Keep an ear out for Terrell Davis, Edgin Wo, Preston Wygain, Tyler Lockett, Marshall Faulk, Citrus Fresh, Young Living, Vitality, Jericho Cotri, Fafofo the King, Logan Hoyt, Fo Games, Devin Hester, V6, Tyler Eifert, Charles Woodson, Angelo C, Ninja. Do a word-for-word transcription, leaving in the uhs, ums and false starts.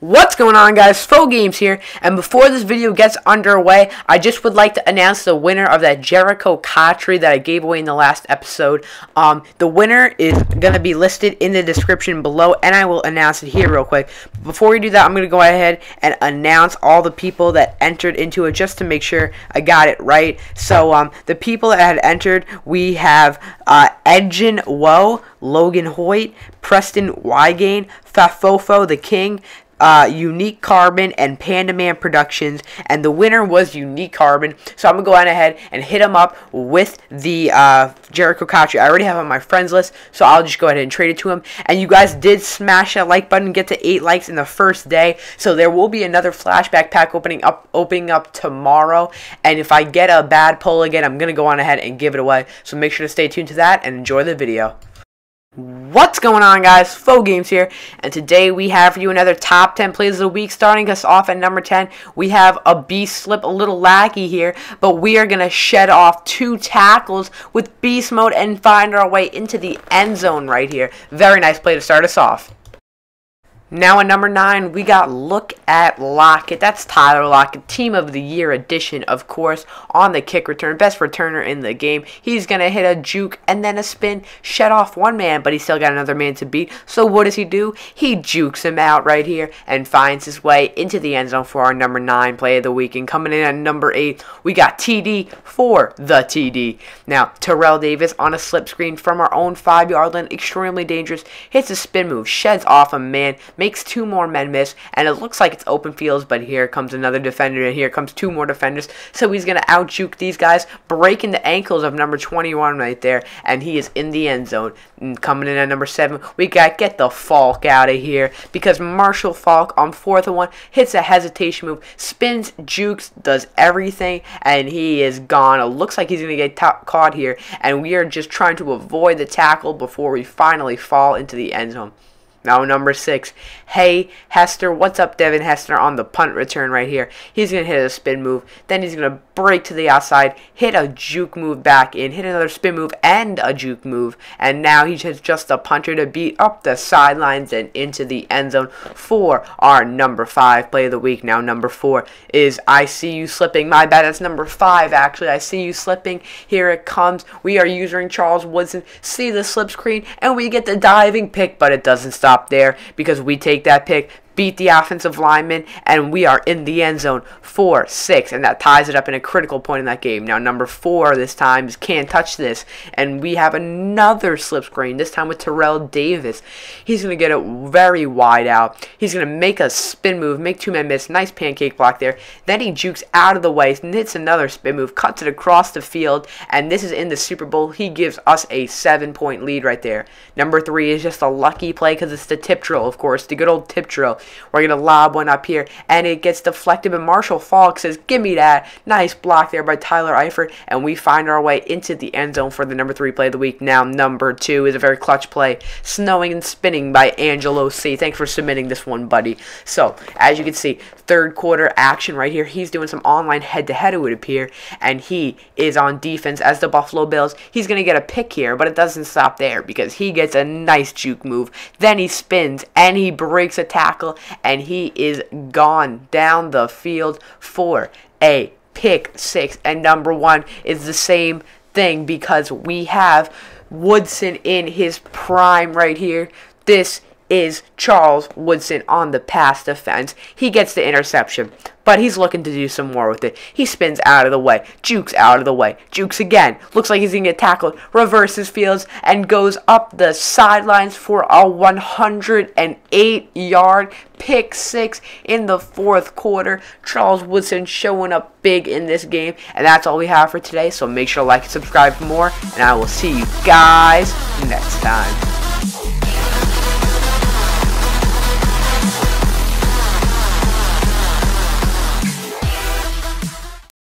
What's going on, guys? Fo Games here, and before this video gets underway, I just would like to announce the winner of that Jericho Cotri that I gave away in the last episode. Um, the winner is going to be listed in the description below, and I will announce it here real quick. Before we do that, I'm going to go ahead and announce all the people that entered into it just to make sure I got it right. So, um, the people that had entered, we have uh, Edgin Wo, Logan Hoyt, Preston Wygain, Fafofo the King, Uh, Unique Carbon, and Panda Man Productions, and the winner was Unique Carbon. So I'm gonna go on ahead and hit him up with the uh, Jericho Cotri. I already have on my friends list, so I'll just go ahead and trade it to him. And you guys did smash that like button, get to eight likes in the first day, so there will be another flashback pack opening up opening up tomorrow. And if I get a bad pull again, I'm gonna go on ahead and give it away, so make sure to stay tuned to that and enjoy the video. What's going on, guys? Fo Games here, and today we have for you another top ten plays of the week. Starting us off at number ten, we have a beast slip, a little laggy here, but we are going to shed off two tackles with beast mode and find our way into the end zone right here. Very nice play to start us off. Now at number nine, we got Look at Lockett. That's Tyler Lockett, Team of the Year edition, of course, on the kick return. Best returner in the game. He's going to hit a juke and then a spin, shed off one man, but he's still got another man to beat. So what does he do? He jukes him out right here and finds his way into the end zone for our number nine play of the week. And coming in at number eight, we got T D for the T D. Now, Terrell Davis on a slip screen from our own five-yard line, extremely dangerous, hits a spin move, sheds off a man, makes two more men miss, and it looks like it's open fields, but here comes another defender, and here comes two more defenders, so he's going to out-juke these guys, breaking the ankles of number twenty-one right there, and he is in the end zone. And coming in at number seven, we got get the Faulk out of here, because Marshall Faulk on fourth and one hits a hesitation move, spins, jukes, does everything, and he is gone. It looks like he's going to get caught here, and we are just trying to avoid the tackle before we finally fall into the end zone. Now number six, hey Hester, what's up, Devin Hester on the punt return right here. He's going to hit a spin move, then he's going to break to the outside, hit a juke move back in, hit another spin move and a juke move, and now he's just a punter to beat up the sidelines and into the end zone for our number five play of the week. Now number four is I see you slipping. My bad, that's number five actually. I see you slipping. Here it comes. We are using Charles Woodson. See the slip screen, and we get the diving pick, but it doesn't stop there, because we take that pick, beat the offensive lineman, and we are in the end zone for six, and that ties it up in a critical point in that game. Now number four this time is Can't Touch This, and we have another slip screen, this time with Terrell Davis. He's going to get it very wide out. He's going to make a spin move, make two men miss, nice pancake block there, then he jukes out of the way and hits another spin move, cuts it across the field, and this is in the Super Bowl. He gives us a seven point lead right there. Number three is just a lucky play, because it's the tip drill, of course, the good old tip drill. We're going to lob one up here, and it gets deflected, and Marshall Faulk says, give me that. Nice block there by Tyler Eifert, and we find our way into the end zone for the number three play of the week. Now, number two is a very clutch play, Snowing and Spinning by Angelo C. Thanks for submitting this one, buddy. So, as you can see, third quarter action right here. He's doing some online head-to-head, it would appear, and he is on defense as the Buffalo Bills. He's going to get a pick here, but it doesn't stop there, because he gets a nice juke move. Then he spins, and he breaks a tackle, and he is gone down the field for a pick six. And number one is the same thing, because we have Woodson in his prime right here. This is Charles Woodson on the pass defense. He gets the interception, but he's looking to do some more with it. He spins out of the way, jukes out of the way, jukes again. Looks like he's going to get tackled, reverses fields, and goes up the sidelines for a one hundred eight yard pick six in the fourth quarter. Charles Woodson showing up big in this game, and that's all we have for today. So make sure to like and subscribe for more, and I will see you guys next time.